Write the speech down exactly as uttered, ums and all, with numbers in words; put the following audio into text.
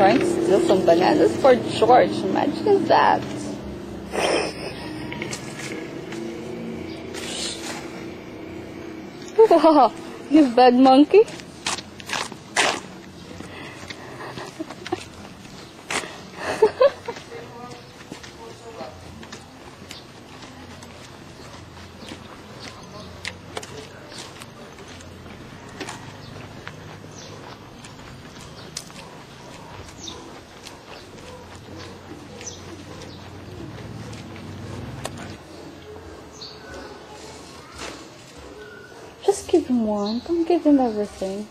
try and steal some bananas for George. Imagine that. Wow, you bad monkey. Just give him one, don't give him everything.